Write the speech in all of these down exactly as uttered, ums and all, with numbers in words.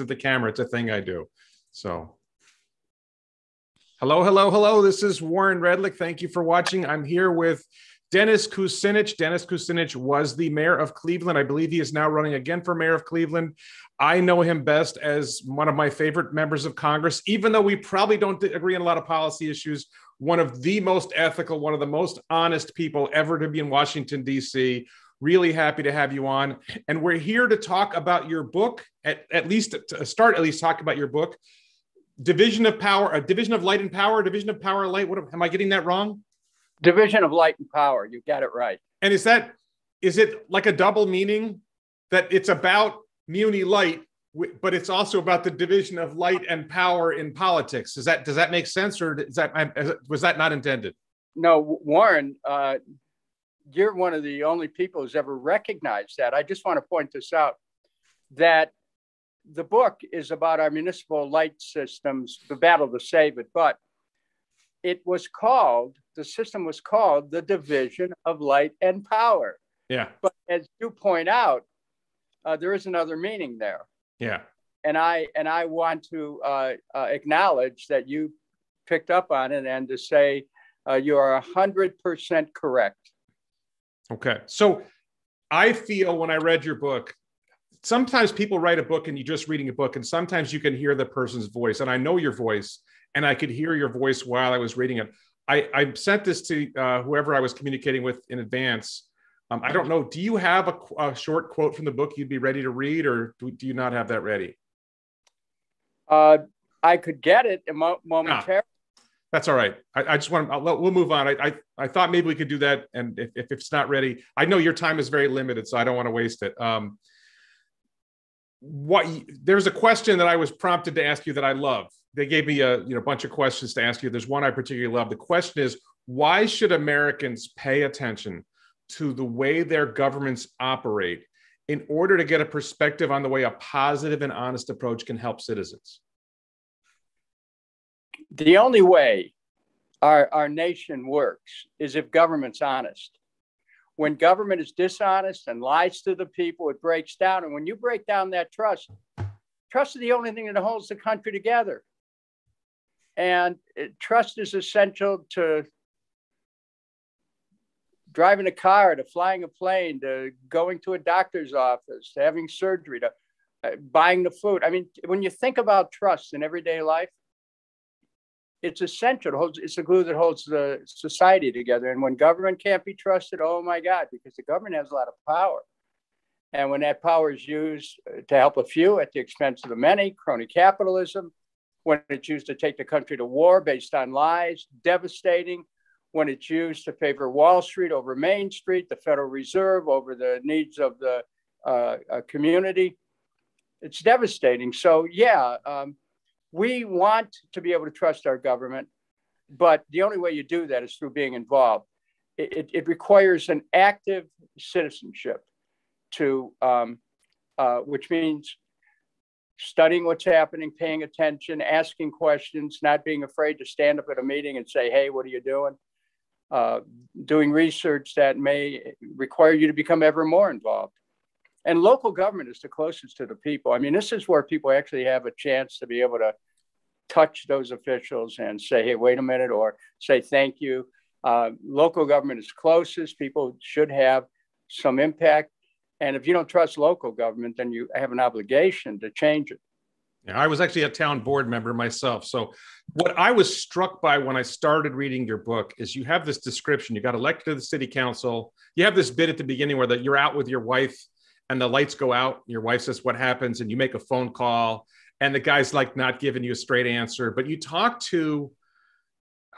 at the camera. It's a thing I do. So hello, hello, hello. This is Warren Redlich. Thank you for watching. I'm here with Dennis Kucinich. Dennis Kucinich was the mayor of Cleveland. I believe he is now running again for mayor of Cleveland. I know him best as one of my favorite members of Congress, even though we probably don't agree on a lot of policy issues. One of the most ethical, one of the most honest people ever to be in Washington, D C. Really happy to have you on. And we're here to talk about your book, at, at least to start, at least talk about your book, Division of Power, uh, Division of Light and Power, Division of Power and Light. What am I getting that wrong? Division of Light and Power. You got it right. And is that, is it like a double meaning that it's about Muni Light, but it's also about the division of light and power in politics? Is that, does that make sense, or is that, was that not intended? No, Warren, uh, you're one of the only people who's ever recognized that. I just want to point this out, that the book is about our municipal light systems, the battle to save it, but it was called, the system was called the Division of Light and Power. Yeah. But as you point out, uh, there is another meaning there. Yeah. And I, and I want to uh, uh, acknowledge that you picked up on it, and to say uh, you are one hundred percent correct. Okay. So I feel when I read your book, sometimes people write a book and you're just reading a book, and sometimes you can hear the person's voice. And I know your voice, and I could hear your voice while I was reading it. I, I sent this to uh, whoever I was communicating with in advance. Um, I don't know. Do you have a, a short quote from the book you'd be ready to read, or do, do you not have that ready? Uh, I could get it momentarily. Ah, that's all right. I, I just want to, I'll, we'll move on. I, I, I thought maybe we could do that. And if, if it's not ready, I know your time is very limited, so I don't want to waste it. Um, what there's a question that I was prompted to ask you that I love. They gave me a you know bunch of questions to ask you. There's one I particularly love. The question is, why should Americans pay attention to the way their governments operate in order to get a perspective on the way a positive and honest approach can help citizens? The only way our, our nation works is if government's honest. When government is dishonest and lies to the people, it breaks down. And when you break down that trust, trust is the only thing that holds the country together. And it, trust is essential to driving a car, to flying a plane, to going to a doctor's office, to having surgery, to uh, buying the food. I mean, when you think about trust in everyday life, it's essential. It holds, it's the glue that holds the society together. And when government can't be trusted, oh my God, because the government has a lot of power. And when that power is used to help a few at the expense of the many, crony capitalism, when it's used to take the country to war based on lies, devastating. When it's used to favor Wall Street over Main Street, the Federal Reserve over the needs of the uh, community, it's devastating. So yeah, um, we want to be able to trust our government, but the only way you do that is through being involved. It, it, it requires an active citizenship, to um, uh, which means studying what's happening, paying attention, asking questions, not being afraid to stand up at a meeting and say, hey, what are you doing? Uh, doing research that may require you to become ever more involved. And local government is the closest to the people. I mean, this is where people actually have a chance to be able to touch those officials and say, hey, wait a minute, or say, thank you. Uh, local government is closest. People should have some impact. And if you don't trust local government, then you have an obligation to change it. Yeah, I was actually a town board member myself. So what I was struck by when I started reading your book is you have this description. You got elected to the city council. You have this bit at the beginning where that you're out with your wife and the lights go out. Your wife says, what happens? And you make a phone call and the guy's like not giving you a straight answer. But you talk to,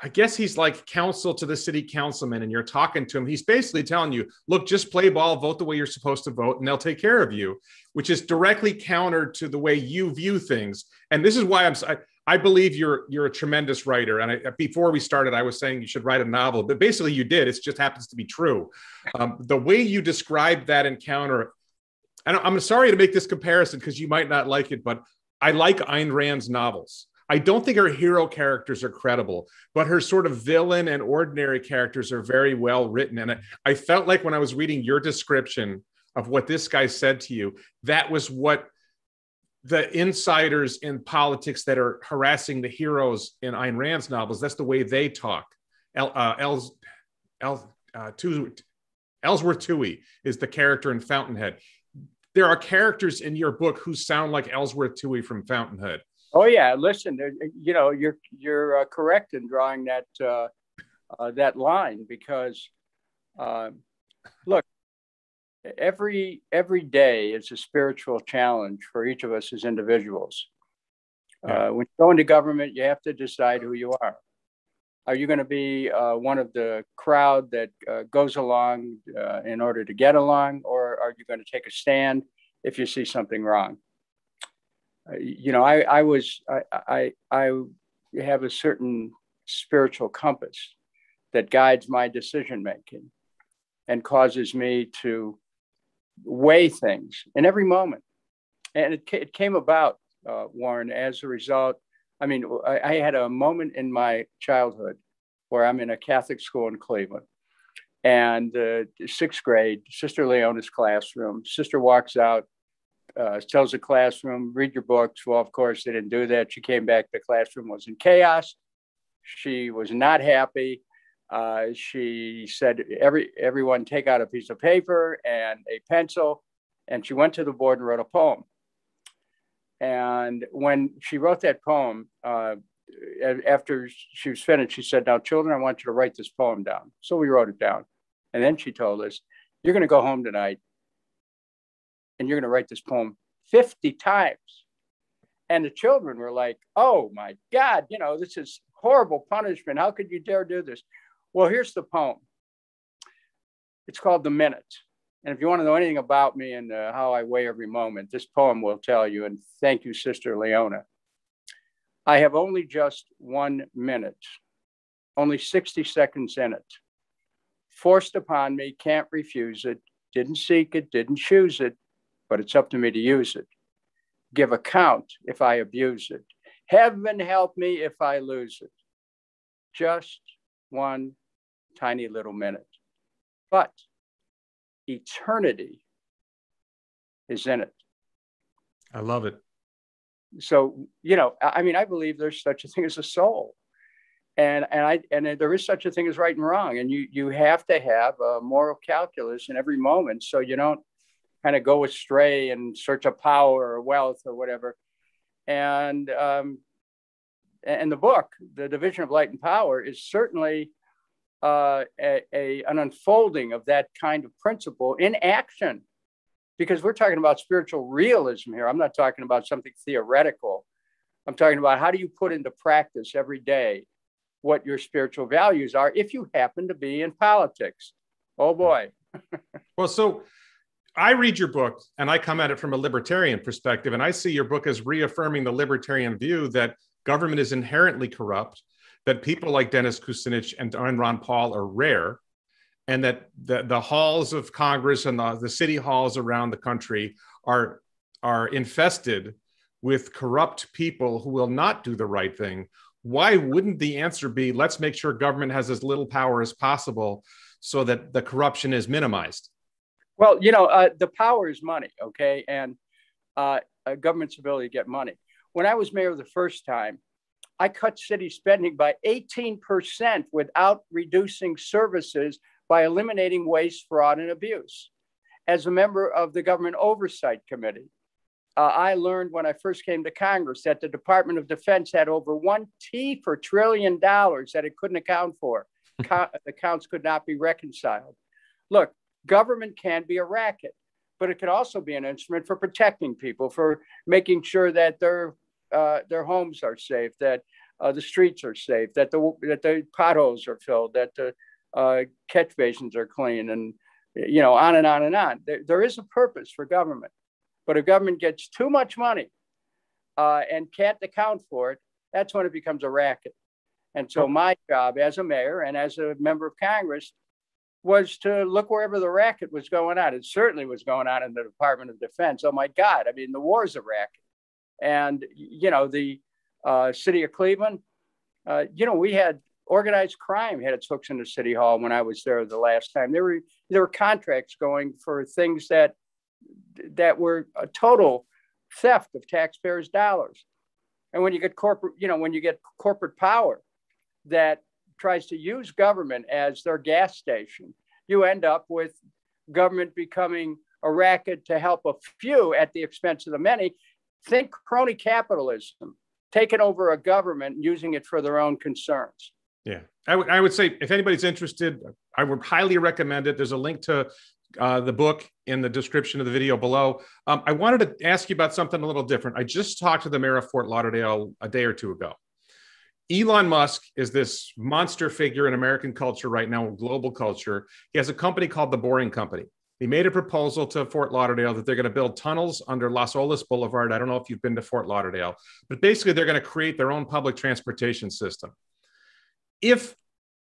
I guess he's like counsel to the city councilman, and you're talking to him. He's basically telling you, look, just play ball, vote the way you're supposed to vote, and they'll take care of you, which is directly counter to the way you view things. And this is why I'm, I, I believe you're, you're a tremendous writer. And I, before we started, I was saying you should write a novel, but basically you did. It just happens to be true. Um, the way you described that encounter, and I'm sorry to make this comparison because you might not like it, but I like Ayn Rand's novels. I don't think her hero characters are credible, but her sort of villain and ordinary characters are very well written. And I, I felt like when I was reading your description of what this guy said to you, that was what the insiders in politics that are harassing the heroes in Ayn Rand's novels, that's the way they talk. El, uh, Els, El, uh, Too, Ellsworth Toohey is the character in Fountainhead. There are characters in your book who sound like Ellsworth Toohey from Fountainhead. Oh yeah, listen, you know, you're you're uh, correct in drawing that uh, uh, that line because, uh, look, every every day is a spiritual challenge for each of us as individuals. Yeah. Uh, when you go into government, you have to decide who you are. Are you going to be uh, one of the crowd that uh, goes along uh, in order to get along, or are you going to take a stand if you see something wrong? Uh, you know, I, I was I, I I have a certain spiritual compass that guides my decision making and causes me to weigh things in every moment. And it, it came about, uh, Warren, as a result. I mean, I had a moment in my childhood where I'm in a Catholic school in Cleveland, and uh, sixth grade, Sister Leona's classroom. Sister walks out, uh, tells the classroom, read your books. Well, of course, they didn't do that. She came back. The classroom was in chaos. She was not happy. Uh, she said, "Every everyone take out a piece of paper and a pencil." And she went to the board and wrote a poem. And when she wrote that poem, uh, after she was finished, she said, "Now, children, I want you to write this poem down." So we wrote it down. And then she told us, "You're going to go home tonight and you're going to write this poem fifty times. And the children were like, "Oh, my God, you know, this is horrible punishment. How could you dare do this?" Well, here's the poem. It's called "The Minute." And if you want to know anything about me and uh, how I weigh every moment, this poem will tell you. And thank you, Sister Leona. "I have only just one minute, only sixty seconds in it. Forced upon me, can't refuse it. Didn't seek it, didn't choose it, but it's up to me to use it. Give account if I abuse it. Heaven help me if I lose it. Just one tiny little minute. But eternity is in it." I love it. So, you know, I mean, I believe there's such a thing as a soul, and and I and there is such a thing as right and wrong, and you you have to have a moral calculus in every moment, so you don't kind of go astray in search of power or wealth or whatever. And um, and the book, The Division of Light and Power, is certainly Uh, a, a, an unfolding of that kind of principle in action, because we're talking about spiritual realism here. I'm not talking about something theoretical. I'm talking about how do you put into practice every day what your spiritual values are if you happen to be in politics. Oh, boy. Well, so I read your book and I come at it from a libertarian perspective, and I see your book as reaffirming the libertarian view that government is inherently corrupt, that people like Dennis Kucinich and Ron Paul are rare, and that the, the halls of Congress and the, the city halls around the country are, are infested with corrupt people who will not do the right thing. Why wouldn't the answer be, let's make sure government has as little power as possible so that the corruption is minimized? Well, you know, uh, the power is money, okay? And uh, a government's ability to get money. When I was mayor the first time, I cut city spending by eighteen percent without reducing services, by eliminating waste, fraud, and abuse. As a member of the Government Oversight Committee, uh, I learned when I first came to Congress that the Department of Defense had over one T for trillion dollars that it couldn't account for. Co- accounts could not be reconciled. Look, government can be a racket, but it could also be an instrument for protecting people, for making sure that they're Uh, their homes are safe, that uh, the streets are safe, that the that the potholes are filled, that the uh, catch basins are clean, and you know, on and on and on. There, there is a purpose for government, but if government gets too much money uh, and can't account for it, that's when it becomes a racket. And so, my job as a mayor and as a member of Congress was to look wherever the racket was going on. It certainly was going on in the Department of Defense. Oh my God! I mean, the war's a racket. And, you know, the uh, city of Cleveland, uh, you know, we had organized crime had its hooks in the city hall when I was there the last time. There were there were contracts going for things that that were a total theft of taxpayers' dollars. And when you get corporate, you know, when you get corporate power that tries to use government as their gas station, you end up with government becoming a racket to help a few at the expense of the many. Think crony capitalism, taking over a government, using it for their own concerns. Yeah, I, w- I would say if anybody's interested, I would highly recommend it. There's a link to uh, the book in the description of the video below. Um, I wanted to ask you about something a little different. I just talked to the mayor of Fort Lauderdale a day or two ago. Elon Musk is this monster figure in American culture right now, global culture. He has a company called The Boring Company. He made a proposal to Fort Lauderdale that they're going to build tunnels under Las Olas Boulevard. I don't know if you've been to Fort Lauderdale, but basically they're going to create their own public transportation system. If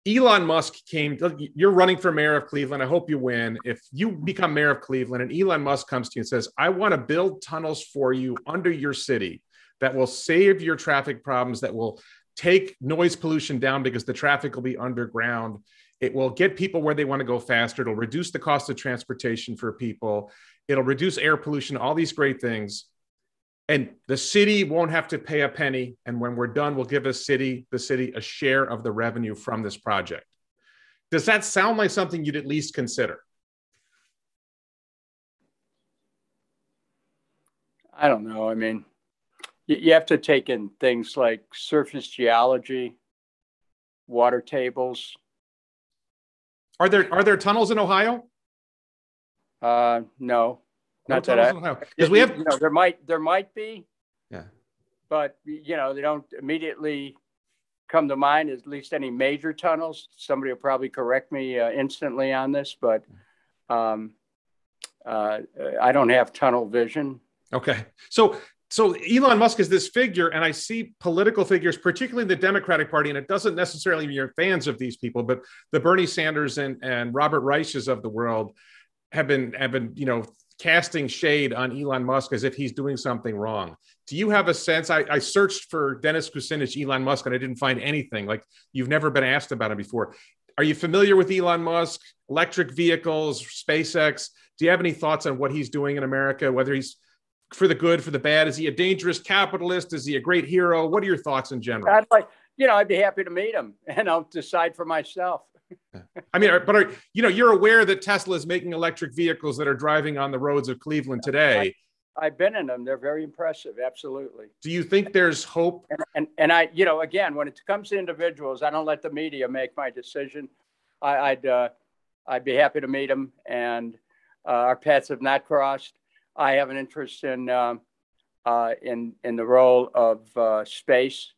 Elon Musk came, you're running for mayor of Cleveland. I hope you win. If you become mayor of Cleveland and Elon Musk comes to you and says, I want to build tunnels for you under your city that will save your traffic problems, that will take noise pollution down because the traffic will be underground. It will get people where they want to go faster. It'll reduce the cost of transportation for people. It'll reduce air pollution, all these great things. And the city won't have to pay a penny. And when we're done, we'll give a city, the city a share of the revenue from this project. Does that sound like something you'd at least consider? I don't know. I mean, you have to take in things like surface geology, water tables. Are there are there tunnels in Ohio? Uh, no, not that I. Because we have, you know, there might there might be. Yeah. But you know, they don't immediately come to mind. At least any major tunnels. Somebody will probably correct me uh, instantly on this, but um, uh, I don't have tunnel vision. Okay, so. So Elon Musk is this figure, and I see political figures, particularly the Democratic Party, and it doesn't necessarily mean you're fans of these people, but the Bernie Sanders and, and Robert Reiches of the world have been, have been, you know, casting shade on Elon Musk as if he's doing something wrong. Do you have a sense? I, I searched for Dennis Kucinich, Elon Musk, and I didn't find anything. Like, you've never been asked about him before. Are you familiar with Elon Musk, electric vehicles, SpaceX? Do you have any thoughts on what he's doing in America, whether he's for the good, for the bad? Is he a dangerous capitalist? Is he a great hero? What are your thoughts in general? I'd like, you know, I'd be happy to meet him, and I'll decide for myself. I mean, but are, you know, you're aware that Tesla is making electric vehicles that are driving on the roads of Cleveland today. I, I've been in them. They're very impressive. Absolutely. Do you think there's hope? And, and, and I, you know, again, when it comes to individuals, I don't let the media make my decision. I, I'd, uh, I'd be happy to meet him, and uh, our paths have not crossed. I have an interest in uh, uh, in in the role of uh, space.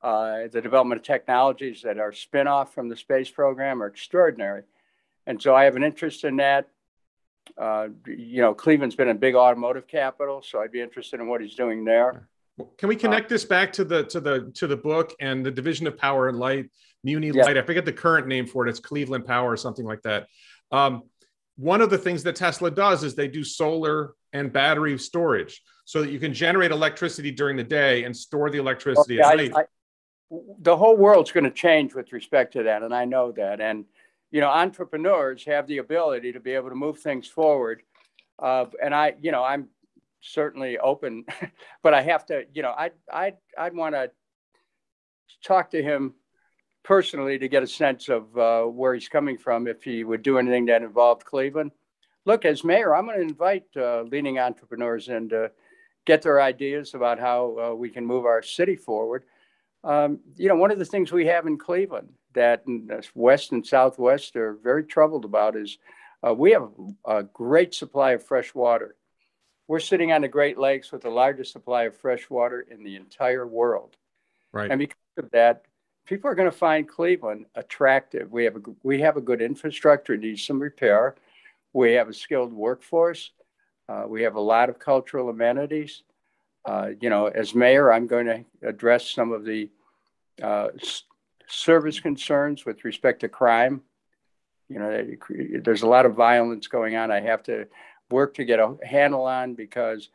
Uh, the development of technologies that are spin-off from the space program are extraordinary, and so I have an interest in that. Uh, you know, Cleveland's been a big automotive capital, so I'd be interested in what he's doing there. Can we connect uh, this back to the to the to the book and the Division of Power and Light, Muni Light? Yeah. I forget the current name for it. It's Cleveland Power or something like that. Um, One of the things that Tesla does is they do solar and battery storage so that you can generate electricity during the day and store the electricity okay, at night. I, I, the whole world's going to change with respect to that, and I know that. And, you know, entrepreneurs have the ability to be able to move things forward. Uh, and I, you know, I'm certainly open, but I have to, you know, I, I, I'd want to talk to him personally to get a sense of uh, where he's coming from, if he would do anything that involved Cleveland. Look, as mayor, I'm going to invite uh, leading entrepreneurs in to get their ideas about how uh, we can move our city forward. Um, you know, one of the things we have in Cleveland that West and Southwest are very troubled about is uh, we have a great supply of fresh water. We're sitting on the Great Lakes with the largest supply of fresh water in the entire world. Right. And because of that, people are going to find Cleveland attractive. We have a, we have a good infrastructure, needs some repair. We have a skilled workforce. Uh, we have a lot of cultural amenities. Uh, you know, as mayor, I'm going to address some of the uh, s- service concerns with respect to crime. You know, there's a lot of violence going on. I have to work to get a handle on, because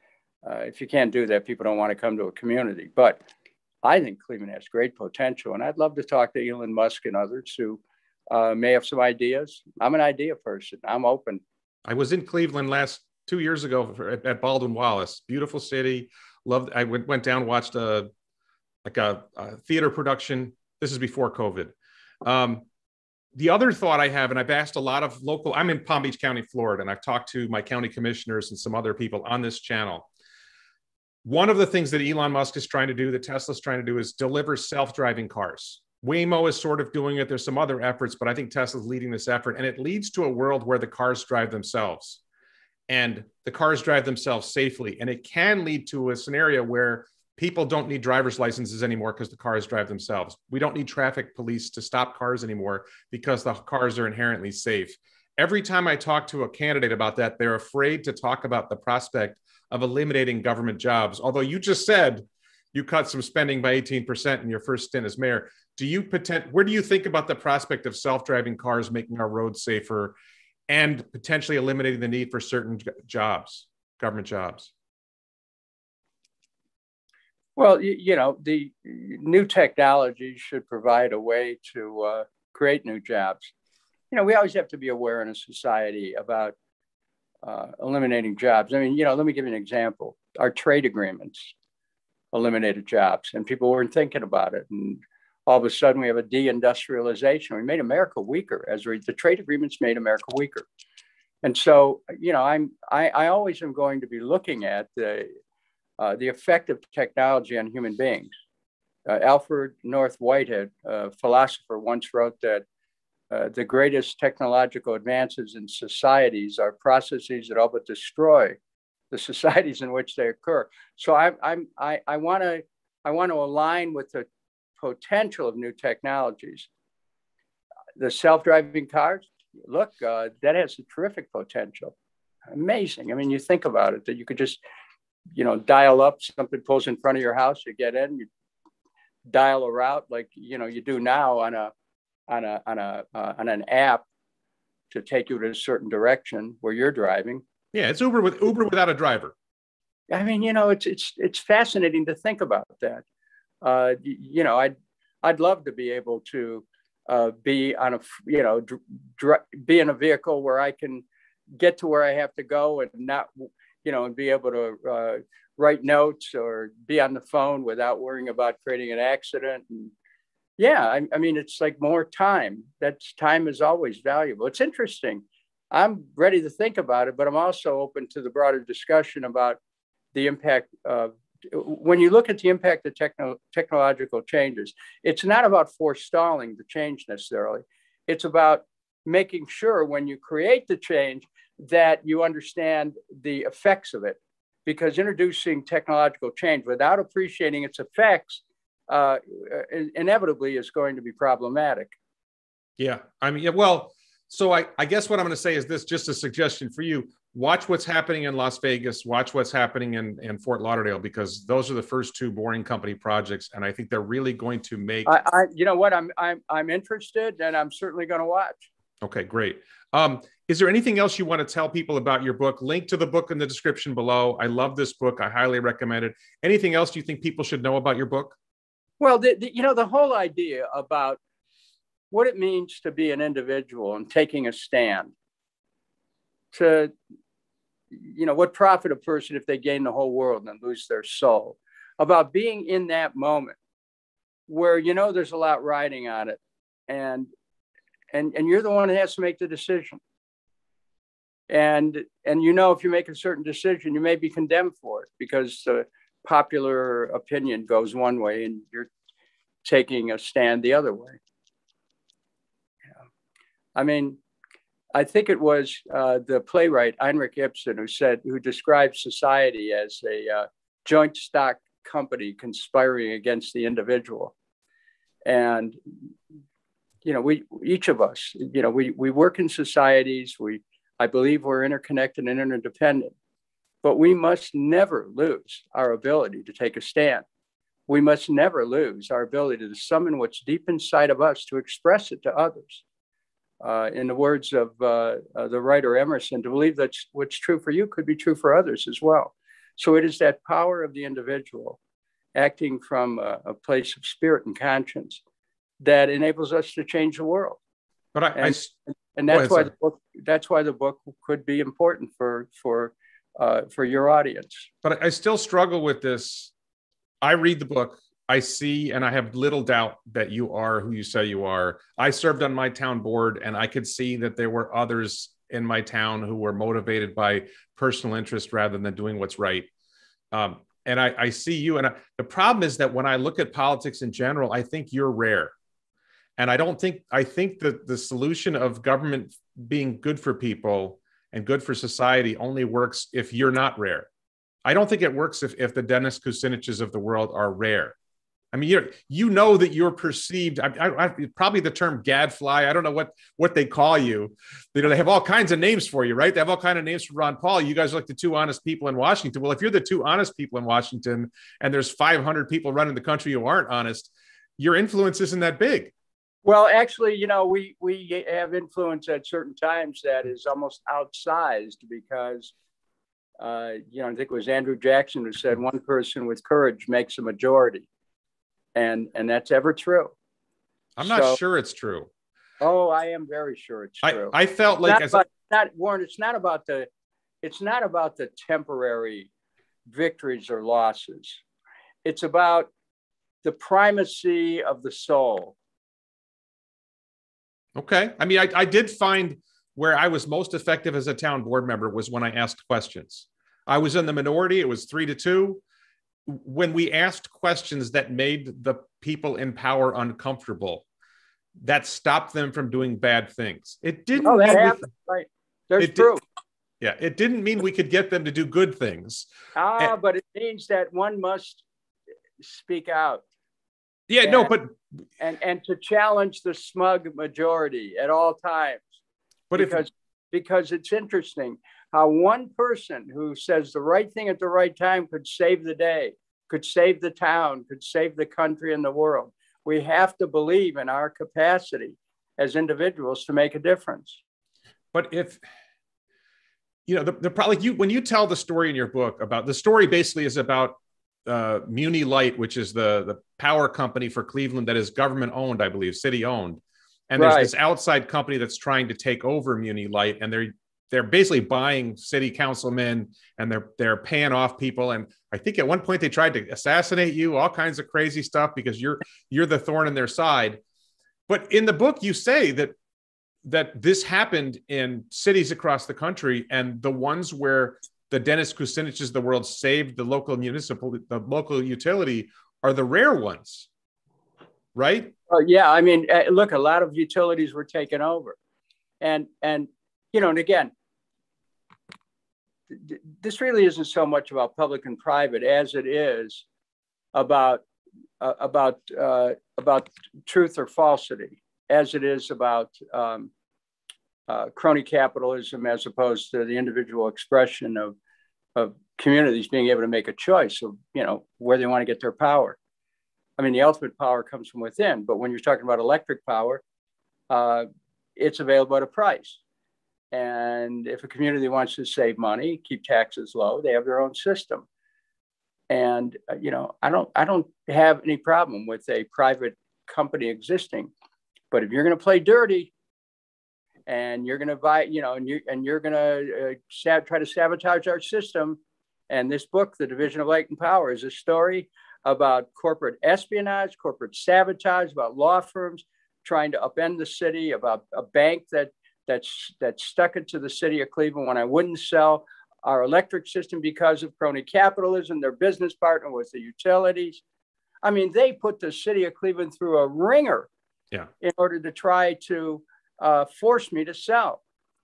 uh, if you can't do that, people don't want to come to a community. But I think Cleveland has great potential, and I'd love to talk to Elon Musk and others who uh, may have some ideas. I'm an idea person. I'm open. I was in Cleveland last two years ago at, at Baldwin-Wallace. Beautiful city. Loved. I went, went down, watched a like a, a theater production. This is before COVID. Um, the other thought I have, and I've asked a lot of local. I'm in Palm Beach County, Florida, and I've talked to my county commissioners and some other people on this channel. One of the things that Elon Musk is trying to do, that Tesla's trying to do, is deliver self-driving cars. Waymo is sort of doing it. There's some other efforts, but I think Tesla's leading this effort. And it leads to a world where the cars drive themselves. And the cars drive themselves safely. And it can lead to a scenario where people don't need driver's licenses anymore because the cars drive themselves. We don't need traffic police to stop cars anymore because the cars are inherently safe. Every time I talk to a candidate about that, they're afraid to talk about the prospect of eliminating government jobs. Although you just said you cut some spending by eighteen percent in your first stint as mayor. Do you pretend, where do you think about the prospect of self-driving cars making our roads safer and potentially eliminating the need for certain jobs, government jobs? Well, you, you know, the new technology should provide a way to uh, create new jobs. You know, we always have to be aware in a society about uh, eliminating jobs. I mean, you know, let me give you an example. Our trade agreements eliminated jobs and people weren't thinking about it. And all of a sudden we have a deindustrialization. We made America weaker as we, the trade agreements made America weaker. And so, you know, I'm, I, I always am going to be looking at the, uh, the effect of technology on human beings. Uh, Alfred North Whitehead, a philosopher, once wrote that uh, the greatest technological advances in societies are processes that all but destroy the societies in which they occur. So I, I'm, I, I want to I want to align with the potential of new technologies. The self-driving cars, look, uh, that has a terrific potential. Amazing. I mean, you think about it, that you could just, you know, dial up, something pulls in front of your house, you get in, you dial a route like, you know, you do now on a, on a, on a, uh, on an app to take you to a certain direction where you're driving. Yeah. It's Uber with Uber without a driver. I mean, you know, it's, it's, it's fascinating to think about that. Uh, you know, I'd, I'd love to be able to uh, be on a, you know, dr be in a vehicle where I can get to where I have to go and not, you know, and be able to uh, write notes or be on the phone without worrying about creating an accident. And yeah, I, I mean, it's like more time. That's, time is always valuable. It's interesting. I'm ready to think about it, but I'm also open to the broader discussion about the impact of, when you look at the impact of techno technological changes, it's not about forestalling the change necessarily. It's about making sure when you create the change that you understand the effects of it, because introducing technological change without appreciating its effects uh, inevitably is going to be problematic. Yeah, I mean, well, so I, I guess what I'm going to say is this, just a suggestion for you. Watch what's happening in Las Vegas, watch what's happening in, in Fort Lauderdale, because those are the first two Boring Company projects. And I think they're really going to make, I, I, you know what, I'm, I'm, I'm interested and I'm certainly going to watch. Okay, great. Um, is there anything else you want to tell people about your book? Link to the book in the description below. I love this book. I highly recommend it. Anything else you think people should know about your book? Well, the, the, you know, the whole idea about what it means to be an individual and taking a stand, to, you know, what profit a person if they gain the whole world and lose their soul, about being in that moment where, you know, there's a lot riding on it and, and, and you're the one that has to make the decision. And, and, you know, if you make a certain decision, you may be condemned for it because the popular opinion goes one way and you're taking a stand the other way. Yeah. I mean, I think it was uh, the playwright Heinrich Ibsen who said, who described society as a uh, joint stock company conspiring against the individual. And, you know, we, each of us, you know, we, we work in societies, we, I believe we're interconnected and interdependent, but we must never lose our ability to take a stand. We must never lose our ability to summon what's deep inside of us, to express it to others. Uh, in the words of uh, uh, the writer Emerson, to believe that what's true for you could be true for others as well. So it is that power of the individual acting from a, a place of spirit and conscience that enables us to change the world. But I, and, I, and that's, why the book, that's why the book could be important for, for uh, for your audience. But I still struggle with this. I read the book, I see, and I have little doubt that you are who you say you are. I served on my town board, and I could see that there were others in my town who were motivated by personal interest rather than doing what's right. Um, and I, I see you. And I, the problem is that when I look at politics in general, I think you're rare. And I don't think, I think that the solution of government being good for people and good for society only works if you're not rare. I don't think it works if, if the Dennis Kuciniches of the world are rare. I mean, you you know that you're perceived. I, I, I, probably the term gadfly. I don't know what what they call you. You know, they have all kinds of names for you, right? They have all kinds of names for Ron Paul. You guys are like the two honest people in Washington. Well, if you're the two honest people in Washington, and there's five hundred people running the country who aren't honest, your influence isn't that big. Well, actually, you know, we we have influence at certain times that is almost outsized because, uh, you know, I think it was Andrew Jackson who said one person with courage makes a majority. And and that's ever true. I'm not so, sure it's true. Oh, I am very sure it's true. I, I felt like it's not, about, I, not Warren. It's not about the, it's not about the temporary victories or losses. It's about the primacy of the soul. Okay. I mean, I, I did find where I was most effective as a town board member was when I asked questions. I was in the minority. It was three to two. When we asked questions that made the people in power uncomfortable, that stopped them from doing bad things. It didn't. Oh, that happened. We, right. There's proof. Did, yeah. It didn't mean we could get them to do good things. Ah, and, but it means that one must speak out. Yeah, and, no, but. And, and to challenge the smug majority at all times. But because, if, because it's interesting. How one person who says the right thing at the right time could save the day, could save the town, could save the country and the world. We have to believe in our capacity as individuals to make a difference. But if, you know, the, the probably you, when you tell the story in your book about, the story basically is about uh, Muni Light, which is the, the power company for Cleveland that is government owned, I believe, city owned. And there's right. this outside company that's trying to take over Muni Light, and they're They're basically buying city councilmen, and they're they're paying off people. And I think at one point they tried to assassinate you, all kinds of crazy stuff, because you're you're the thorn in their side. But in the book, you say that that this happened in cities across the country, and the ones where the Dennis Kuciniches of the world saved the local municipal, the local utility, are the rare ones, right? Oh yeah, I mean, look, a lot of utilities were taken over, and and you know, and again. This really isn't so much about public and private as it is about uh, about uh, about truth or falsity, as it is about um, uh, crony capitalism, as opposed to the individual expression of of communities being able to make a choice of, you know, where they want to get their power. I mean, the ultimate power comes from within, but when you're talking about electric power, uh, it's available at a price. And if a community wants to save money, keep taxes low, they have their own system. And, uh, you know, I don't I don't have any problem with a private company existing. But if you're going to play dirty and you're going to buy, you know, and, you, and you're going to uh, sab- try to sabotage our system. And this book, The Division of Light and Power, is a story about corporate espionage, corporate sabotage, about law firms trying to upend the city, about a bank that That's, that stuck it to the city of Cleveland when I wouldn't sell our electric system because of crony capitalism. Their business partner was the utilities. I mean, they put the city of Cleveland through a ringer yeah. in order to try to uh, force me to sell.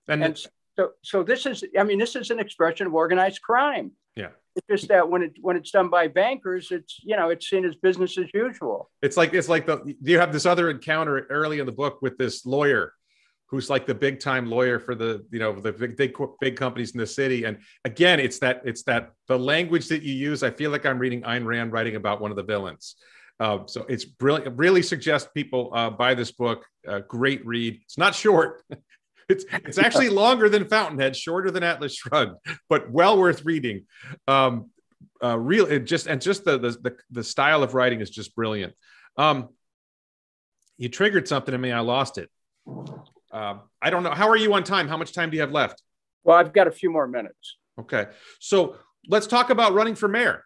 And, and so, so this is, I mean, this is an expression of organized crime. Yeah. It's just that when it when it's done by bankers, it's, you know, it's seen as business as usual. It's like, it's like the, you have this other encounter early in the book with this lawyer who's like the big time lawyer for the, you know, the big, big, big companies in the city. And again, it's that, it's that the language that you use. I feel like I'm reading Ayn Rand writing about one of the villains. Uh, so it's brilliant. Really suggest people uh, buy this book. Uh, great read. It's not short. It's, it's actually longer than Fountainhead, shorter than Atlas Shrugged, but well worth reading. Um, uh, real, it just, and just the, the, the style of writing is just brilliant. Um, you triggered something in me. I lost it. Um, I don't know. How are you on time? How much time do you have left? Well, I've got a few more minutes. Okay. So let's talk about running for mayor.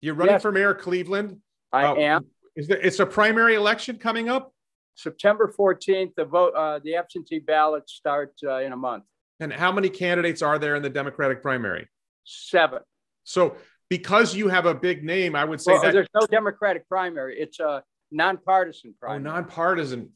You're running yes. for mayor of Cleveland. I uh, am. Is there, it's a primary election coming up? September fourteenth, the vote, uh, the absentee ballots start uh, in a month. And how many candidates are there in the Democratic primary? Seven. So because you have a big name, I would say well, that there's no Democratic primary. It's a nonpartisan primary. Oh, nonpartisan.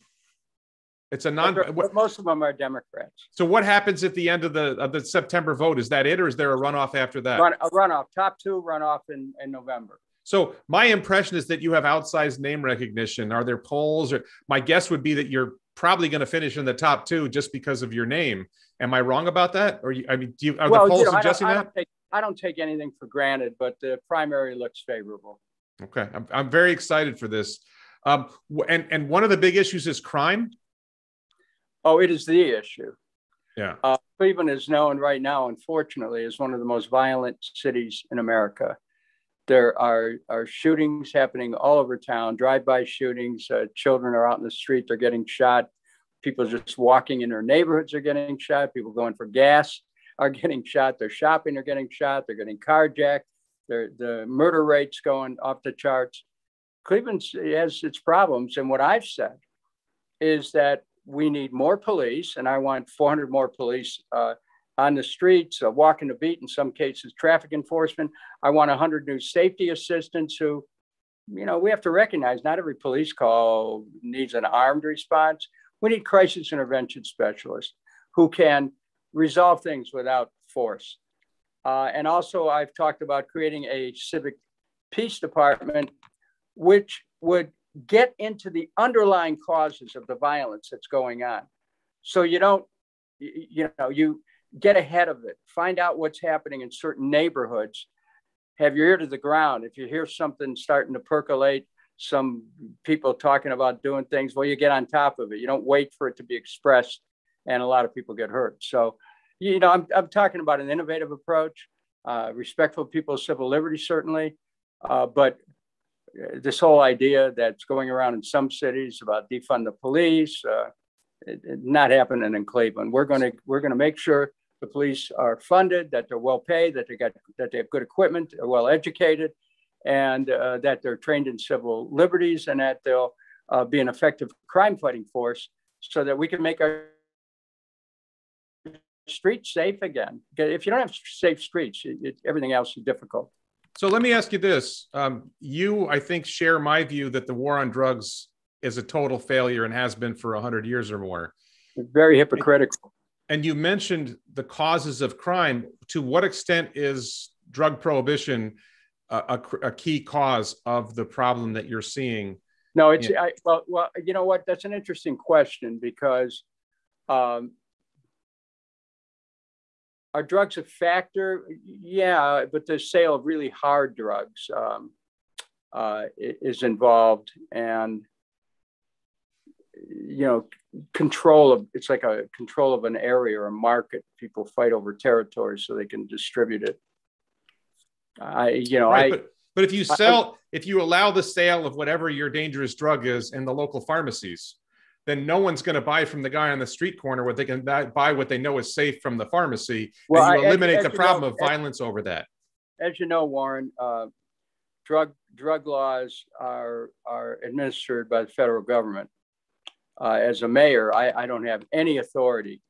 It's a non. But most of them are Democrats. So what happens at the end of the of the September vote? Is that it, or is there a runoff after that? Run, a runoff. Top two runoff in, in November. So my impression is that you have outsized name recognition. Are there polls? Or my guess would be that you're probably going to finish in the top two just because of your name. Am I wrong about that? Or you, I mean, do you, are well, the polls you know, suggesting I don't, I don't that? Take, I don't take anything for granted, but the primary looks favorable. Okay, I'm I'm very excited for this. Um, and and one of the big issues is crime. Oh, it is the issue. Yeah. Uh, Cleveland is known right now, unfortunately, as one of the most violent cities in America. There are, are shootings happening all over town, drive-by shootings. Uh, children are out in the street. They're getting shot. People just walking in their neighborhoods are getting shot. People going for gas are getting shot. They're shopping are getting shot. They're getting carjacked. They're, the murder rate's going off the charts. Cleveland has its problems. And what I've said is that we need more police, and I want four hundred more police uh, on the streets, uh, walking the beat, in some cases, traffic enforcement. I want one hundred new safety assistants who, you know, we have to recognize not every police call needs an armed response. We need crisis intervention specialists who can resolve things without force. Uh, and also, I've talked about creating a civic peace department, which would get into the underlying causes of the violence that's going on. So you don't, you know, you get ahead of it, find out what's happening in certain neighborhoods, have your ear to the ground. If you hear something starting to percolate, some people talking about doing things, well, you get on top of it. You don't wait for it to be expressed, and a lot of people get hurt. So, you know, I'm, I'm talking about an innovative approach, uh, respectful of people's civil liberty, certainly, uh, but this whole idea that's going around in some cities about defund the police, uh, it, it not happening in Cleveland. We're going to we're going to make sure the police are funded, that they're well paid, that they got that they have good equipment, are well educated, and uh, that they're trained in civil liberties, and that they'll uh, be an effective crime fighting force, so that we can make our streets safe again. If you don't have safe streets, it, it, everything else is difficult. So let me ask you this. Um, you, I think, share my view that the war on drugs is a total failure and has been for one hundred years or more. Very hypocritical. And, and you mentioned the causes of crime. To what extent is drug prohibition a, a, a key cause of the problem that you're seeing? No, it's, in- I, well, well, you know what? That's an interesting question, because um, are drugs a factor? Yeah, but the sale of really hard drugs um, uh, is involved, and you know, control of it's like a control of an area or a market. People fight over territory so they can distribute it. I, you know, right, I. But, but if you sell, I, if you allow the sale of whatever your dangerous drug is in the local pharmacies, then no one's going to buy from the guy on the street corner what they can buy what they know is safe from the pharmacy. Well, and you eliminate as, as the you problem know, of violence as, over that. As you know, Warren, uh, drug drug laws are are administered by the federal government. Uh, as a mayor, I, I don't have any authority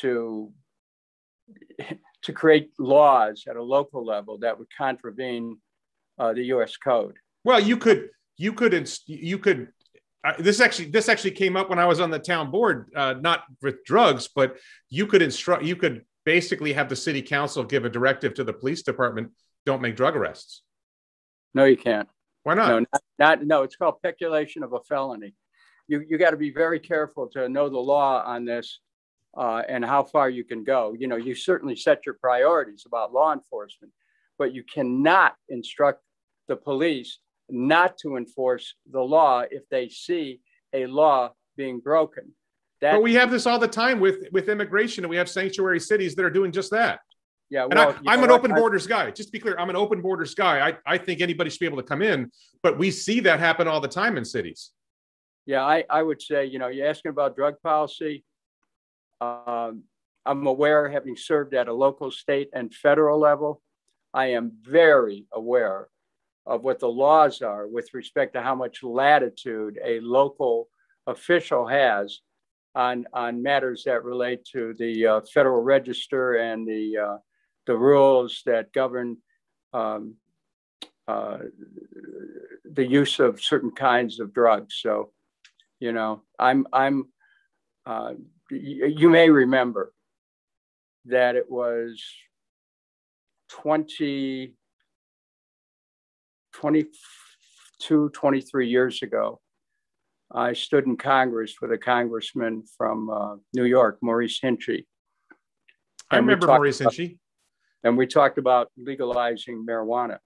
to to create laws at a local level that would contravene uh, the U S code. Well, you could you could you could. Uh, this actually this actually came up when I was on the town board, uh, not with drugs, but you could instruct, you could basically have the city council give a directive to the police department, don't make drug arrests. No, you can't. Why not? No, not, not no. It's called peculation of a felony. You you got to be very careful to know the law on this uh, and how far you can go. You know, you certainly set your priorities about law enforcement, but you cannot instruct the police not to enforce the law if they see a law being broken. That, but we have this all the time with, with immigration, and we have sanctuary cities that are doing just that. Yeah, well, and I, I'm an open what? borders guy. Just to be clear, I'm an open borders guy. I, I think anybody should be able to come in, but we see that happen all the time in cities. Yeah, I, I would say, you know, you're asking about drug policy. Um, I'm aware, having served at a local, state, and federal level, I am very aware of what the laws are with respect to how much latitude a local official has on, on matters that relate to the uh, Federal Register and the, uh, the rules that govern um, uh, the use of certain kinds of drugs. So, you know, I'm, I'm uh, you may remember that it was twenty-two, twenty-three years ago, I stood in Congress with a congressman from uh, New York, Maurice Hinchey. I remember Maurice about, Hinchey. And we talked about legalizing marijuana.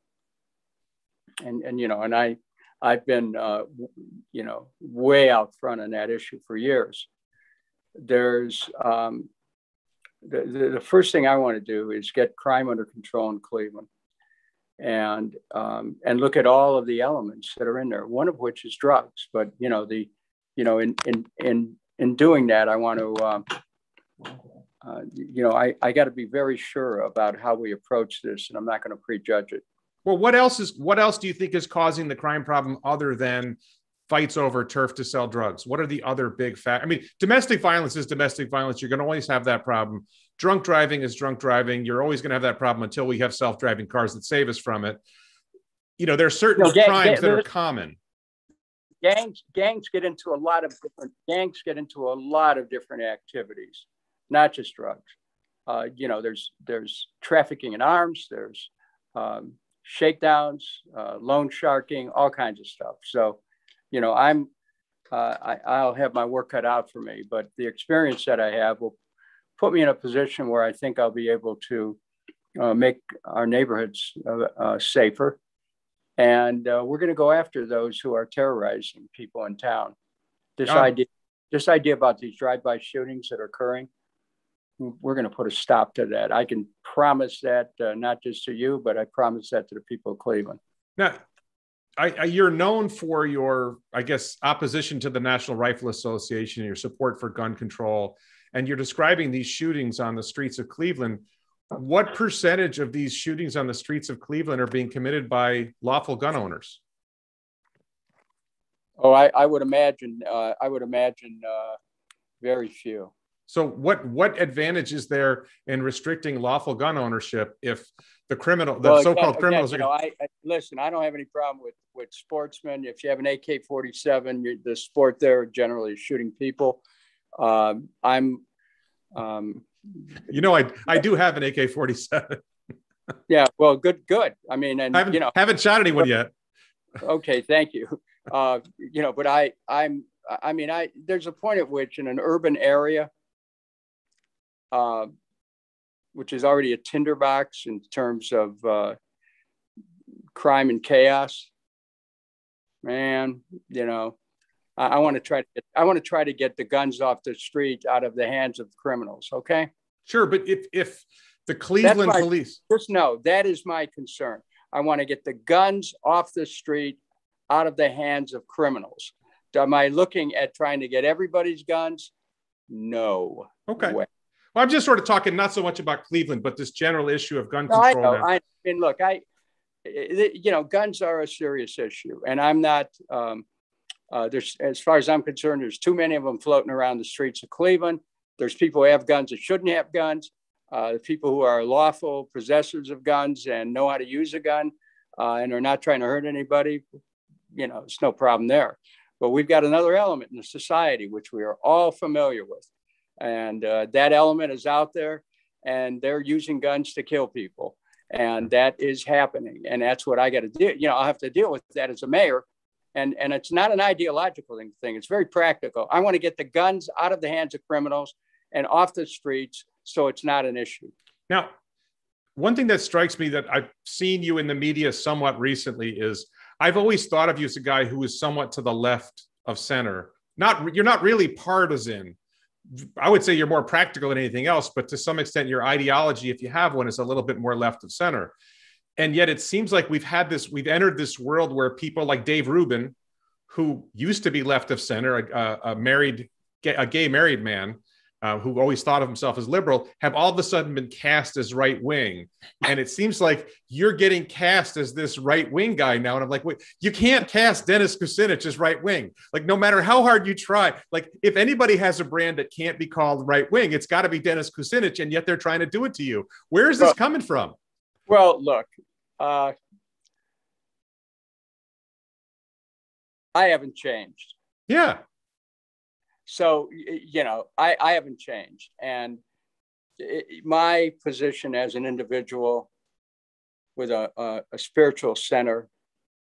And, and you know, and I, I've been, uh, you know, way out front on that issue for years. There's, um, the, the, the first thing I want to do is get crime under control in Cleveland. And um, and look at all of the elements that are in there, one of which is drugs. But you know the, you know in in in in doing that, I want to, um, uh, you know, I I got to be very sure about how we approach this, and I'm not going to prejudge it. Well, what else is what else do you think is causing the crime problem other than fights over turf to sell drugs? What are the other big factors? I mean, domestic violence is domestic violence. You're going to always have that problem. Drunk driving is drunk driving. You're always going to have that problem until we have self-driving cars that save us from it. You know, there are certain no, gang, crimes gang, that are common. Gangs, gangs get into a lot of different gangs get into a lot of different activities, not just drugs. Uh, you know, there's there's trafficking in arms, there's um, shakedowns, uh, loan sharking, all kinds of stuff. So, you know, I'm uh, I, I'll have my work cut out for me, but the experience that I have will put me in a position where I think I'll be able to uh, make our neighborhoods uh, uh, safer. And uh, we're going to go after those who are terrorizing people in town. This yeah. idea, this idea about these drive-by shootings that are occurring, we're going to put a stop to that. I can promise that, uh, not just to you, but I promise that to the people of Cleveland. Now, I, I, you're known for your, I guess, opposition to the National Rifle Association, your support for gun control. And you're describing these shootings on the streets of Cleveland. What percentage of these shootings on the streets of Cleveland are being committed by lawful gun owners? Oh, I, I would imagine. Uh, I would imagine uh, very few. So, what what advantage is there in restricting lawful gun ownership if the criminal, the well, so-called again, criminals, again, are? You know, I, I, listen, I don't have any problem with with sportsmen. If you have an A K forty-seven, the sport there generally is shooting people. Um, I'm, um, you know, I, I do have an A K forty-seven. Yeah. Well, good, good. I mean, and I haven't, you know, haven't shot anyone yet. Okay. Thank you. Uh, you know, but I, I'm, I mean, I, there's a point at which in an urban area, uh, which is already a tinderbox in terms of, uh, crime and chaos, man, you know, I want to try to get, I want to try to get the guns off the street, out of the hands of criminals. Okay. Sure, but if if the Cleveland my, police, just no, that is my concern. I want to get the guns off the street, out of the hands of criminals. Am I looking at trying to get everybody's guns? No. Okay. Way. Well, I'm just sort of talking not so much about Cleveland, but this general issue of gun no, control. I know. I mean, look, I, you know, guns are a serious issue, and I'm not. Um, Uh, there's, as far as I'm concerned, there's too many of them floating around the streets of Cleveland. There's people who have guns that shouldn't have guns. Uh, people who are lawful possessors of guns and know how to use a gun uh, and are not trying to hurt anybody. You know, it's no problem there. But we've got another element in the society, which we are all familiar with. And uh, that element is out there, and they're using guns to kill people. And that is happening. And that's what I got to do. You know, I'll have to deal with that as a mayor. And, and it's not an ideological thing. It's very practical. I want to get the guns out of the hands of criminals and off the streets, so it's not an issue. Now, one thing that strikes me that I've seen you in the media somewhat recently is I've always thought of you as a guy who is somewhat to the left of center. Not, you're not really partisan. I would say you're more practical than anything else, but to some extent, your ideology, if you have one, is a little bit more left of center. And yet it seems like we've had this, we've entered this world where people like Dave Rubin, who used to be left of center, a, a married, a gay married man, uh, who always thought of himself as liberal, have all of a sudden been cast as right wing. And it seems like you're getting cast as this right wing guy now. And I'm like, wait, you can't cast Dennis Kucinich as right wing. Like, no matter how hard you try, like if anybody has a brand that can't be called right wing, it's got to be Dennis Kucinich. And yet they're trying to do it to you. Where is this well, coming from? Well, look, uh, I haven't changed. Yeah. So, you know, I, I haven't changed. And it, my position as an individual with a, a, a spiritual center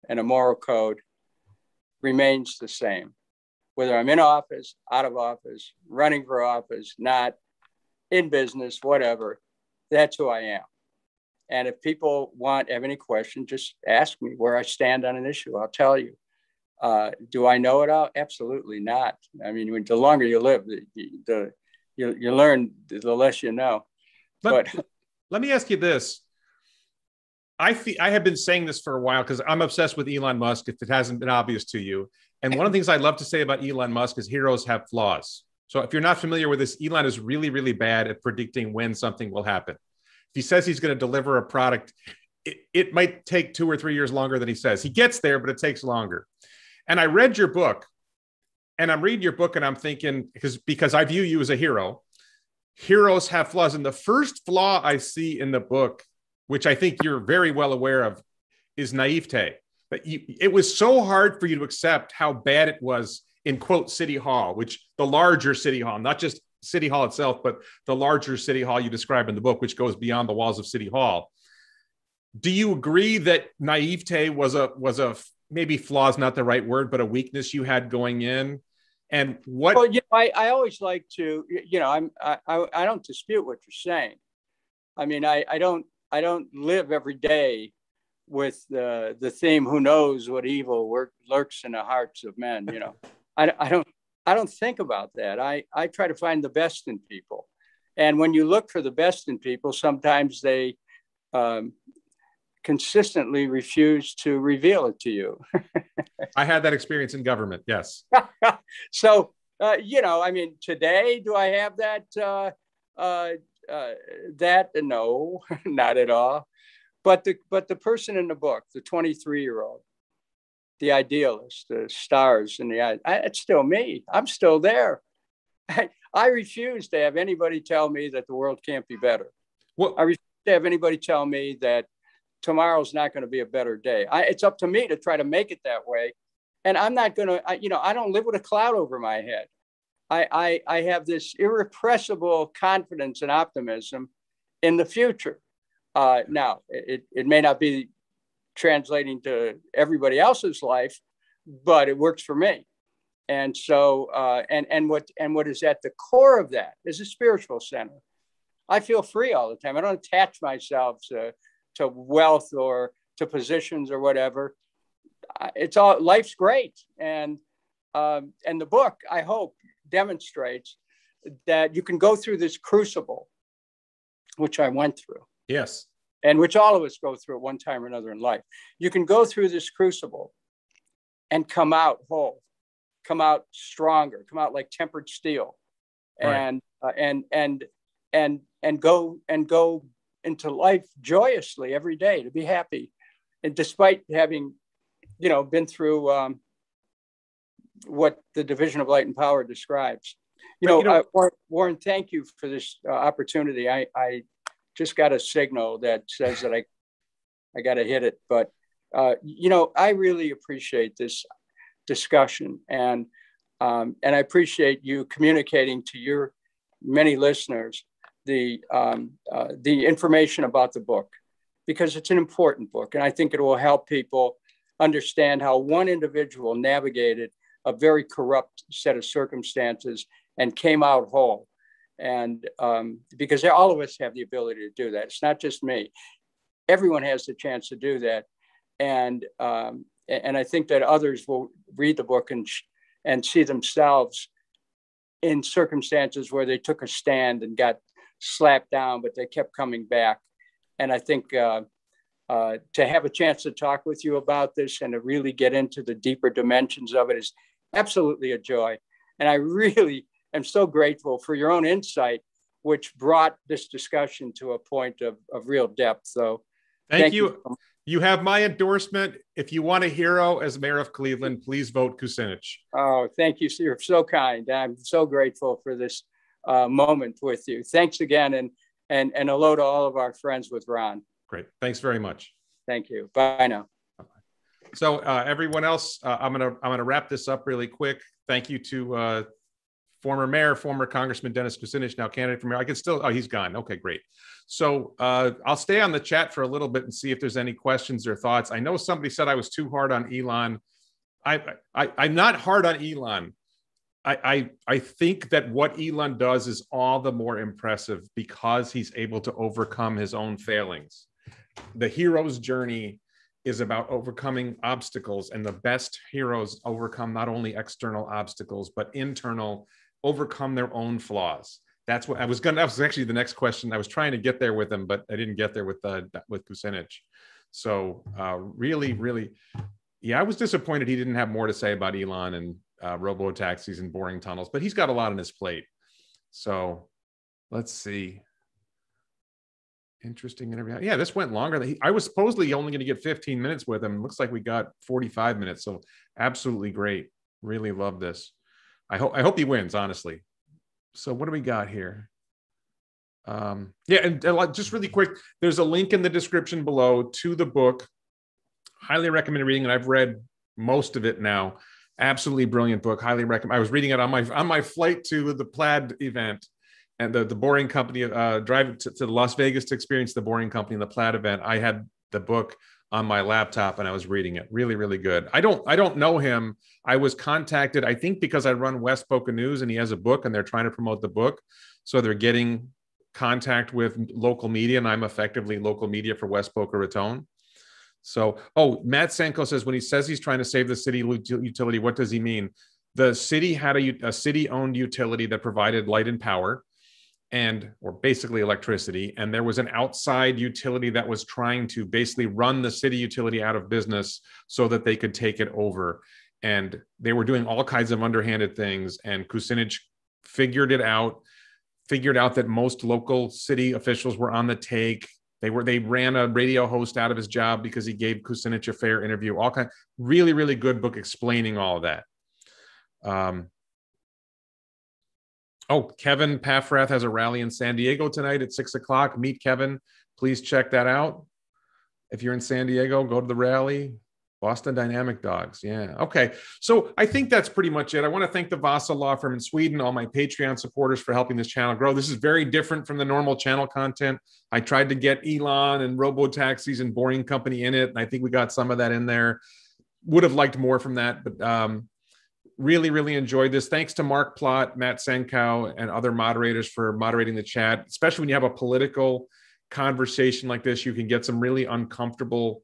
and a moral code remains the same. Whether I'm in office, out of office, running for office, not in business, whatever, that's who I am. And if people want, have any question, just ask me where I stand on an issue. I'll tell you. Uh, do I know it all? Absolutely not. I mean, when, the longer you live, the, the you, you learn, the less you know. Let, but let me ask you this. I feel, I have been saying this for a while because I'm obsessed with Elon Musk, if it hasn't been obvious to you. And one of the things I love to say about Elon Musk is heroes have flaws. So if you're not familiar with this, Elon is really, really bad at predicting when something will happen. If he says he's going to deliver a product, it, it might take two or three years longer than he says. He gets there, but it takes longer. And I read your book, and I'm reading your book, and I'm thinking, because because I view you as a hero, heroes have flaws. And the first flaw I see in the book, which I think you're very well aware of, is naivete. But you, it was so hard for you to accept how bad it was in, quote, City Hall, which the larger City Hall, not just City Hall itself, but the larger City Hall you describe in the book, which goes beyond the walls of City Hall. Do you agree that naivete was a was a maybe flaw is not the right word, but a weakness you had going in? And what? Well, you know, I, I always like to, you know, I'm, I, I don't dispute what you're saying. I mean, I, I don't, I don't live every day with the, the theme, who knows what evil work, lurks in the hearts of men. You know, I, I don't, I don't think about that. I, I try to find the best in people. And when you look for the best in people, sometimes they, um, consistently refuse to reveal it to you. I had that experience in government, yes. So, uh, you know, I mean, today, do I have that? Uh, uh, uh, that? No, not at all. But the, but the person in the book, the twenty-three-year-old, the idealist, the stars in the eye, I, it's still me. I'm still there. I, I refuse to have anybody tell me that the world can't be better. Well, I refuse to have anybody tell me that tomorrow's not going to be a better day. I, it's up to me to try to make it that way. And I'm not going to, you know, I don't live with a cloud over my head. I, I, I have this irrepressible confidence and optimism in the future. Uh, now, it, it may not be translating to everybody else's life, but it works for me. And so, uh, and, and, what, and what is at the core of that is a spiritual center. I feel free all the time. I don't attach myself to to wealth or to positions or whatever. It's all, life's great. And, um, and the book, I hope, demonstrates that you can go through this crucible, which I went through. Yes. And which all of us go through at one time or another in life. You can go through this crucible and come out whole, come out stronger, come out like tempered steel, right. and, uh, and, and, and, and go, and go, into life joyously every day, to be happy. And despite having, you know, been through um, what the Division of Light and Power describes. You but, know, you know I, Warren, thank you for this uh, opportunity. I, I just got a signal that says that I, I got to hit it. But, uh, you know, I really appreciate this discussion. And, um, and I appreciate you communicating to your many listeners the um, uh, the information about the book, because it's an important book. And I think it will help people understand how one individual navigated a very corrupt set of circumstances and came out whole. And um, because all of us have the ability to do that. It's not just me. Everyone has the chance to do that. And um, and I think that others will read the book and and see themselves in circumstances where they took a stand and got slapped down, but they kept coming back. And I think uh, uh, to have a chance to talk with you about this and to really get into the deeper dimensions of it is absolutely a joy. And I really am so grateful for your own insight, which brought this discussion to a point of, of real depth. So thank, thank you. you so much. You have my endorsement. If you want a hero as mayor of Cleveland, please vote Kucinich. Oh, thank you. You're so kind. I'm so grateful for this uh, moment with you. Thanks again. And, and, and hello to all of our friends with Ron. Great. Thanks very much. Thank you. Bye now. So uh, everyone else, uh, I'm going to I'm gonna wrap this up really quick. Thank you to uh, former mayor, former Congressman Dennis Kucinich, now candidate for mayor. I can still, oh, he's gone. Okay, great. So uh, I'll stay on the chat for a little bit and see if there's any questions or thoughts. I know somebody said I was too hard on Elon. I, I, I'm not hard on Elon. I, I, I think that what Elon does is all the more impressive because he's able to overcome his own failings. The hero's journey is about overcoming obstacles, and the best heroes overcome not only external obstacles, but internal, overcome their own flaws. That's what I was going to, that was actually the next question. I was trying to get there with him, but I didn't get there with uh, with Kucinich. So uh, really, really, yeah, I was disappointed he didn't have more to say about Elon and uh, robo-taxis and boring tunnels, but he's got a lot on his plate. So let's see. Interesting interview. Yeah, this went longer. Than he, I was supposedly only going to get fifteen minutes with him. Looks like we got forty-five minutes. So absolutely great. Really love this. I hope I hope he wins, honestly. So what do we got here? Um, yeah, and, and just really quick, there's a link in the description below to the book. Highly recommended reading, and I've read most of it now. Absolutely brilliant book. Highly recommend. I was reading it on my on my flight to the Plaid event. And the, the Boring Company, uh, driving to, to Las Vegas to experience the Boring Company and the Plaid event, I had the book on my laptop and I was reading it. Really, really good. I don't I don't know him. I was contacted, I think because I run West Boca News and he has a book and they're trying to promote the book. So they're getting contact with local media and I'm effectively local media for West Boca Raton. So, oh, Matt Senkow says, when he says he's trying to save the city utility, what does he mean? The city had a, a city-owned utility that provided light and power. And or basically electricity. And there was an outside utility that was trying to basically run the city utility out of business so that they could take it over. And they were doing all kinds of underhanded things. And Kucinich figured it out, figured out that most local city officials were on the take. They were they ran a radio host out of his job because he gave Kucinich a fair interview. All kind, really, really good book explaining all of that. Um, Oh, Kevin Paffrath has a rally in San Diego tonight at six o'clock. Meet Kevin. Please check that out. If you're in San Diego, go to the rally. Boston Dynamic Dogs. Yeah. Okay. So I think that's pretty much it. I want to thank the Vasa Law Firm in Sweden, all my Patreon supporters for helping this channel grow. This is very different from the normal channel content. I tried to get Elon and robo-taxis and Boring Company in it. And I think we got some of that in there. Would have liked more from that, but um, really, really enjoyed this. Thanks to Mark Plott, Matt Senkow, and other moderators for moderating the chat. Especially when you have a political conversation like this, you can get some really uncomfortable.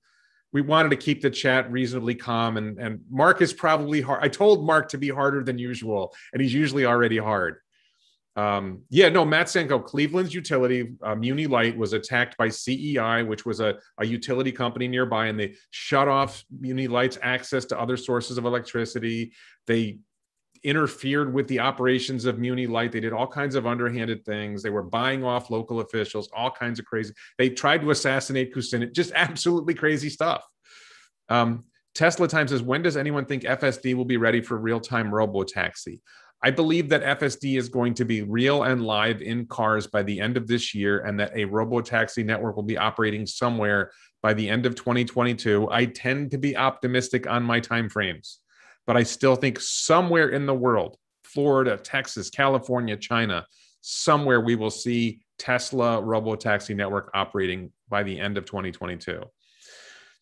We wanted to keep the chat reasonably calm, and, and Mark is probably hard. I told Mark to be harder than usual, and he's usually already hard. Um, yeah, no, Matt Senkow, Cleveland's utility, uh, Muni Light, was attacked by C E I, which was a, a utility company nearby, and they shut off Muni Light's access to other sources of electricity. They interfered with the operations of Muni Light. They did all kinds of underhanded things. They were buying off local officials, all kinds of crazy. They tried to assassinate Kucinich, just absolutely crazy stuff. Um, Tesla Time says, when does anyone think F S D will be ready for real-time robo-taxi? I believe that F S D is going to be real and live in cars by the end of this year, and that a robo-taxi network will be operating somewhere by the end of twenty twenty-two. I tend to be optimistic on my timeframes, but I still think somewhere in the world, Florida, Texas, California, China, somewhere we will see Tesla robo-taxi network operating by the end of twenty twenty-two.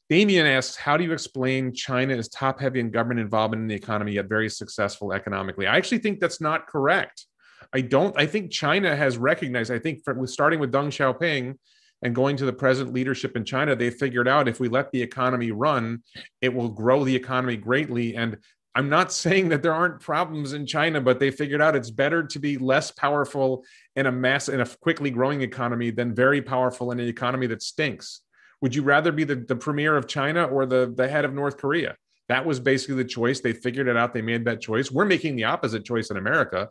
Damien asks, how do you explain China is top-heavy in government involvement in the economy, yet very successful economically? I actually think that's not correct. I don't. I think China has recognized, I think for, starting with Deng Xiaoping and going to the present leadership in China, they figured out if we let the economy run, it will grow the economy greatly. And I'm not saying that there aren't problems in China, but they figured out it's better to be less powerful in a mass, in a quickly growing economy than very powerful in an economy that stinks. Would you rather be the, the premier of China or the, the head of North Korea? That was basically the choice. They figured it out. They made that choice. We're making the opposite choice in America.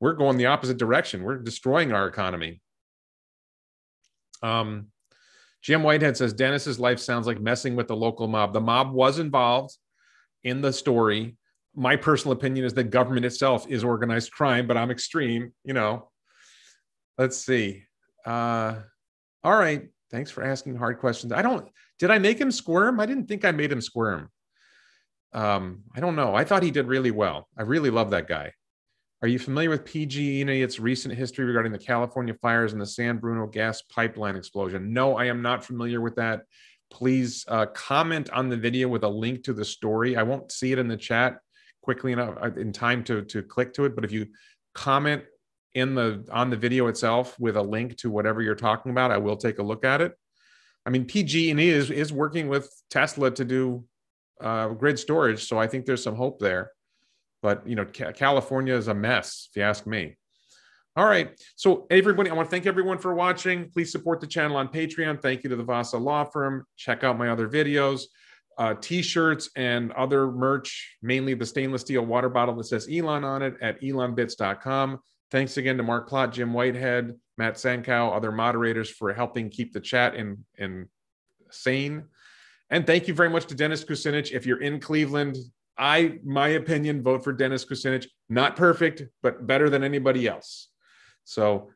we're going the opposite direction. We're destroying our economy. Um, Jim Whitehead says, Dennis's life sounds like messing with the local mob. The mob was involved in the story. My personal opinion is that government itself is organized crime, but I'm extreme, you know. Let's see. Uh, all right. Thanks for asking hard questions. I don't, did I make him squirm? I didn't think I made him squirm. Um, I don't know. I thought he did really well. I really love that guy. Are you familiar with P G and E, its recent history regarding the California fires and the San Bruno gas pipeline explosion? No, I am not familiar with that. Please uh, comment on the video with a link to the story. I won't see it in the chat quickly enough in time to, to click to it. But if you comment in the on the video itself with a link to whatever you're talking about, I will take a look at it. I mean, P G and E is, is working with Tesla to do uh, grid storage. So I think there's some hope there. But, you know, California is a mess, if you ask me. All right. So everybody, I want to thank everyone for watching. Please support the channel on Patreon. Thank you to the Vasa Law Firm. Check out my other videos, uh, T-shirts and other merch, mainly the stainless steel water bottle that says Elon on it at elon bits dot com. Thanks again to Mark Plott, Jim Whitehead, Matt Senkow, other moderators for helping keep the chat in, in sane. And thank you very much to Dennis Kucinich. If you're in Cleveland, I, my opinion, vote for Dennis Kucinich. Not perfect, but better than anybody else. So